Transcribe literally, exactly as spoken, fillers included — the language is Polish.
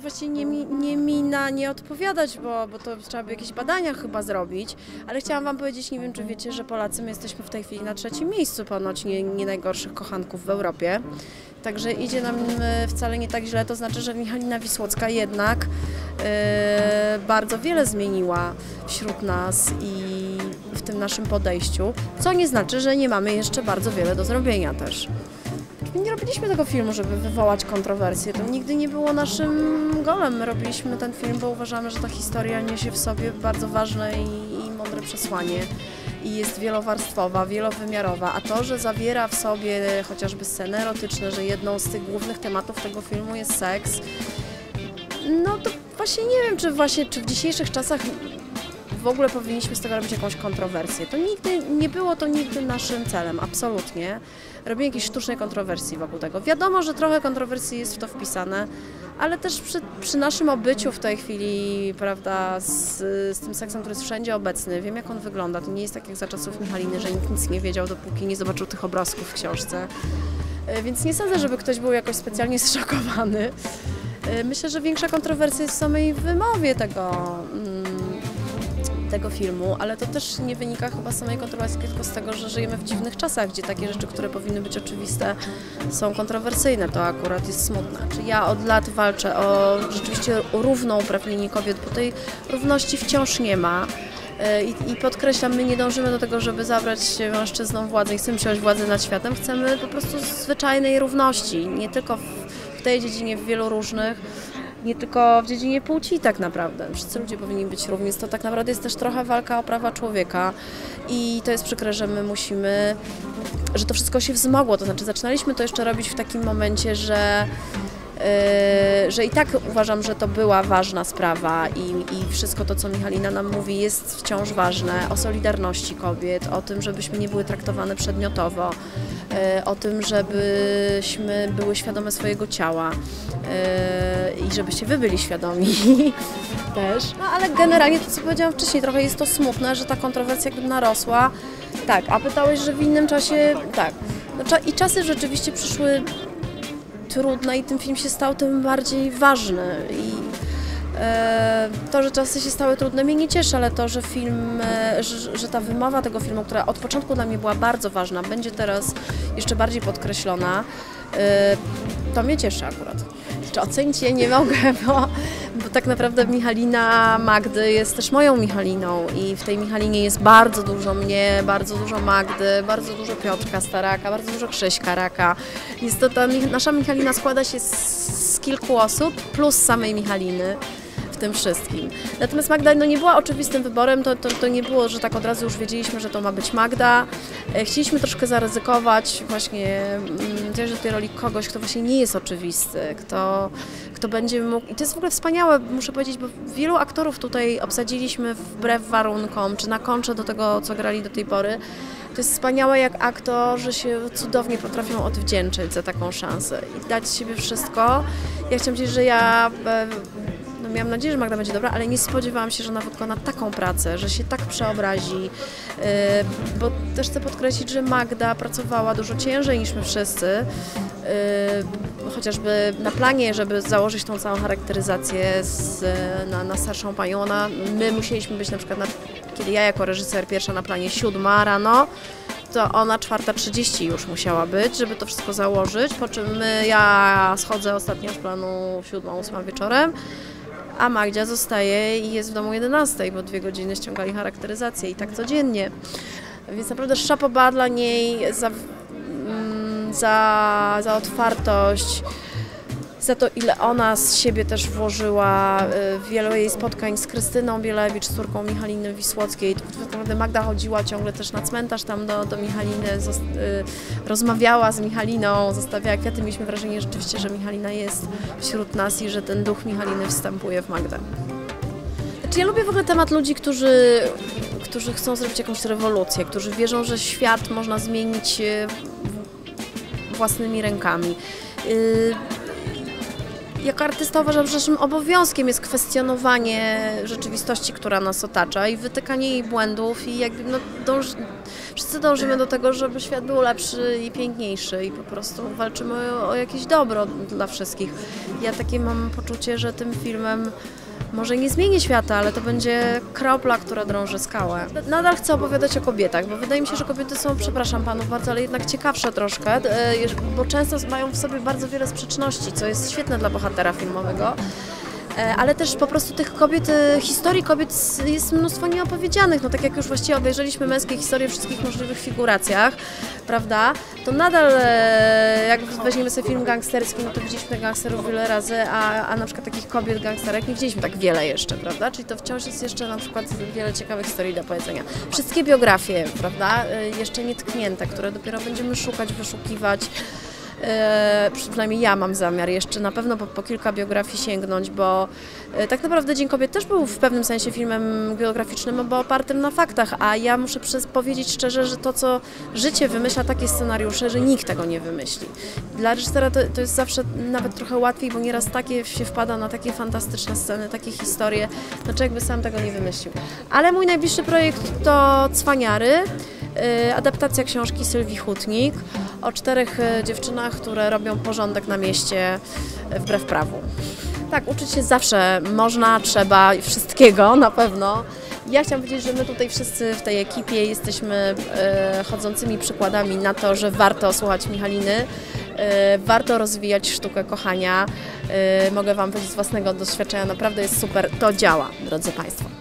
Właściwie nie, nie mi na nie odpowiadać, bo, bo to trzeba by jakieś badania chyba zrobić, ale chciałam wam powiedzieć, nie wiem czy wiecie, że Polacy my jesteśmy w tej chwili na trzecim miejscu ponoć nie, nie najgorszych kochanków w Europie. Także idzie nam wcale nie tak źle, to znaczy, że Michalina Wisłocka jednak yy, bardzo wiele zmieniła wśród nas i w tym naszym podejściu, co nie znaczy, że nie mamy jeszcze bardzo wiele do zrobienia też. Nie robiliśmy tego filmu, żeby wywołać kontrowersje. To nigdy nie było naszym golem. My robiliśmy ten film, bo uważamy, że ta historia niesie w sobie bardzo ważne i, i mądre przesłanie. I jest wielowarstwowa, wielowymiarowa, a to, że zawiera w sobie chociażby sceny erotyczne, że jedną z tych głównych tematów tego filmu jest seks, no to właśnie nie wiem, czy właśnie czy w dzisiejszych czasach w ogóle powinniśmy z tego robić jakąś kontrowersję. To nigdy nie było to nigdy naszym celem, absolutnie. Robienie jakiejś sztucznej kontrowersji wokół tego. Wiadomo, że trochę kontrowersji jest w to wpisane, ale też przy, przy naszym obyciu w tej chwili, prawda, z, z tym seksem, który jest wszędzie obecny, wiem jak on wygląda. To nie jest tak jak za czasów Michaliny, że nikt nic nie wiedział, dopóki nie zobaczył tych obrazków w książce. Więc nie sądzę, żeby ktoś był jakoś specjalnie zszokowany. Myślę, że większa kontrowersja jest w samej wymowie tego tego filmu, ale to też nie wynika chyba z samej kontrowersji, tylko z tego, że żyjemy w dziwnych czasach, gdzie takie rzeczy, które powinny być oczywiste, są kontrowersyjne. To akurat jest smutne. Ja od lat walczę o rzeczywiście równą uprawnienie kobiet, bo tej równości wciąż nie ma. I, I podkreślam, my nie dążymy do tego, żeby zabrać mężczyznom władzę i chcemy przejąć władzę nad światem. Chcemy po prostu zwyczajnej równości, nie tylko w, w tej dziedzinie, w wielu różnych. Nie tylko w dziedzinie płci tak naprawdę. Wszyscy ludzie powinni być równi. To tak naprawdę jest też trochę walka o prawa człowieka i to jest przykre, że my musimy, że to wszystko się wzmogło. To znaczy zaczynaliśmy to jeszcze robić w takim momencie, że, yy, że i tak uważam, że to była ważna sprawa i, i wszystko to, co Michalina nam mówi, jest wciąż ważne. O solidarności kobiet, o tym, żebyśmy nie były traktowane przedmiotowo, yy, o tym, żebyśmy były świadome swojego ciała. I żebyście wy byli świadomi też. No ale generalnie to, co powiedziałam wcześniej, trochę jest to smutne, że ta kontrowersja jakby narosła. Tak, a pytałeś, że w innym czasie... Tak. I czasy rzeczywiście przyszły trudne i ten film się stał tym bardziej ważny. I to, że czasy się stały trudne, mnie nie cieszy, ale to, że film, że, że ta wymowa tego filmu, która od początku dla mnie była bardzo ważna, będzie teraz jeszcze bardziej podkreślona, to mnie cieszy akurat. Czy ocenić je nie mogę, bo, bo tak naprawdę Michalina Magdy jest też moją Michaliną i w tej Michalinie jest bardzo dużo mnie, bardzo dużo Magdy, bardzo dużo Piotrka Staraka, bardzo dużo Krzyśka Raka. Jest to ta, nasza Michalina składa się z, z kilku osób plus samej Michaliny w tym wszystkim. Natomiast Magda no, nie była oczywistym wyborem, to, to, to nie było, że tak od razu już wiedzieliśmy, że to ma być Magda. Chcieliśmy troszkę zaryzykować właśnie też do tej roli kogoś, kto właśnie nie jest oczywisty, kto, kto będzie mógł... I to jest w ogóle wspaniałe, muszę powiedzieć, bo wielu aktorów tutaj obsadziliśmy wbrew warunkom, czy na kontrze do tego, co grali do tej pory. To jest wspaniałe, jak aktorzy się cudownie potrafią odwdzięczyć za taką szansę i dać z siebie wszystko. Ja chciałam powiedzieć, że ja... No, miałam nadzieję, że Magda będzie dobra, ale nie spodziewałam się, że ona wykona taką pracę, że się tak przeobrazi, yy, bo też chcę podkreślić, że Magda pracowała dużo ciężej niż my wszyscy, yy, chociażby na planie, żeby założyć tą całą charakteryzację z, na, na starszą panią. Ona, my musieliśmy być na przykład, na, kiedy ja jako reżyser pierwsza na planie siódma rano, to ona czwarta trzydzieści już musiała być, żeby to wszystko założyć, po czym my, ja schodzę ostatnio z planu siódma ósma wieczorem, a Magdzia zostaje i jest w domu jedenastej, bo dwie godziny ściągali charakteryzację i tak codziennie. Więc naprawdę chapeau bas dla niej za, za, za otwartość, za to ile ona z siebie też włożyła. Wiele jej spotkań z Krystyną Bielewicz, z córką Michaliny Wisłockiej. Naprawdę Magda chodziła ciągle też na cmentarz tam do, do Michaliny, rozmawiała z Michaliną, zostawiała kwiaty. Mieliśmy wrażenie rzeczywiście, że Michalina jest wśród nas i że ten duch Michaliny wstępuje w Magdę. Znaczy ja lubię w ogóle temat ludzi, którzy, którzy chcą zrobić jakąś rewolucję, którzy wierzą, że świat można zmienić własnymi rękami. Jako artysta uważam, że naszym obowiązkiem jest kwestionowanie rzeczywistości, która nas otacza i wytykanie jej błędów i jakby no, dąż... wszyscy dążymy do tego, żeby świat był lepszy i piękniejszy i po prostu walczymy o jakieś dobro dla wszystkich. Ja takie mam poczucie, że tym filmem może nie zmieni świata, ale to będzie kropla, która drąży skałę. Nadal chcę opowiadać o kobietach, bo wydaje mi się, że kobiety są, przepraszam panów bardzo, ale jednak ciekawsze troszkę, bo często mają w sobie bardzo wiele sprzeczności, co jest świetne dla bohatera filmowego. Ale też po prostu tych kobiet, historii kobiet jest mnóstwo nieopowiedzianych. No tak jak już właściwie obejrzeliśmy męskie historie w wszystkich możliwych figuracjach, prawda? To nadal, jak weźmiemy sobie film gangsterski, no to widzieliśmy gangsterów wiele razy, a, a na przykład takich kobiet gangsterek nie widzieliśmy tak wiele jeszcze, prawda? Czyli to wciąż jest jeszcze na przykład wiele ciekawych historii do powiedzenia. Wszystkie biografie, prawda? Jeszcze nietknięte, które dopiero będziemy szukać, wyszukiwać. E, przynajmniej ja mam zamiar jeszcze na pewno po, po kilka biografii sięgnąć, bo e, tak naprawdę Dzień Kobiet też był w pewnym sensie filmem biograficznym, bo opartym na faktach, a ja muszę przez, powiedzieć szczerze, że to co życie wymyśla takie scenariusze, że nikt tego nie wymyśli. Dla reżysera to, to jest zawsze nawet trochę łatwiej, bo nieraz takie się wpada na takie fantastyczne sceny, takie historie, znaczy jakby sam tego nie wymyślił. Ale mój najbliższy projekt to Cwaniary. Adaptacja książki Sylwii Hutnik o czterech dziewczynach, które robią porządek na mieście wbrew prawu. Tak, uczyć się zawsze można, trzeba i wszystkiego na pewno. Ja chciałam powiedzieć, że my tutaj wszyscy w tej ekipie jesteśmy chodzącymi przykładami na to, że warto słuchać Michaliny, warto rozwijać sztukę kochania. Mogę Wam powiedzieć z własnego doświadczenia, naprawdę jest super, to działa, drodzy Państwo.